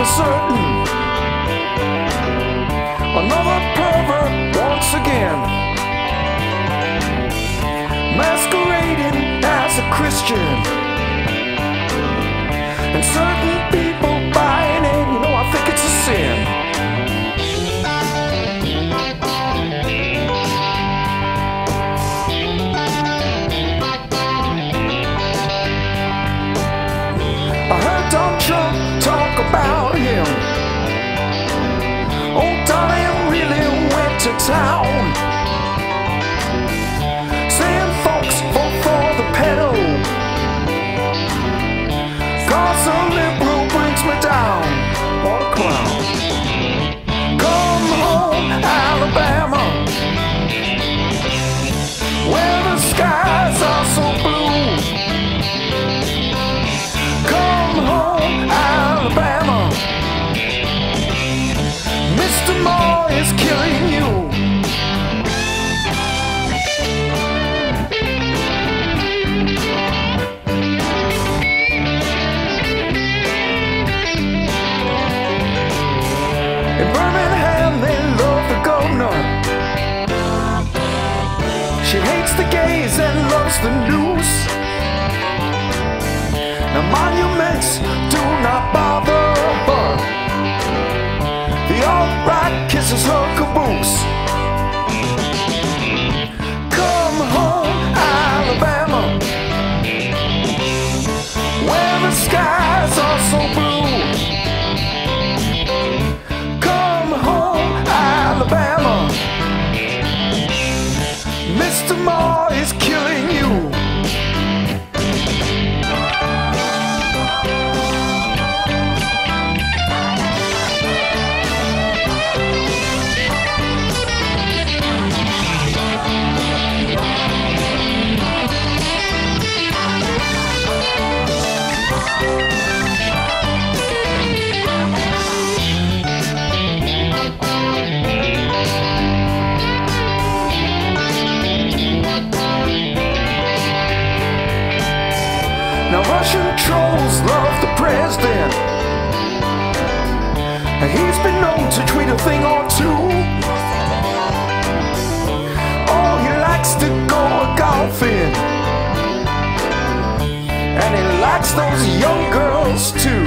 for certain. Another pervert once again, masquerading as a Christian. And certain people buying in, you know, I think it's a sin. I heard Donald Trump talk about him. Oh, Donnie really went to town, saying folks vote for the pedo, 'cause a liberal brings me down. What a clown. Come home, Alabama, where the skies are so blue. Come home, Alabama, Mr. Moore is killing you. In Birmingham they love the governor. She hates the gays and loves the news. The monuments do not bother her. The alt-right kisses her caboose. Come home, Alabama, where the skies are so blue. Come home, Alabama, Mr. Moore is killing you. Now Russian trolls love the president, and he's been known to tweet a thing or two. Oh, he likes to go golfing, and he likes those young girls too.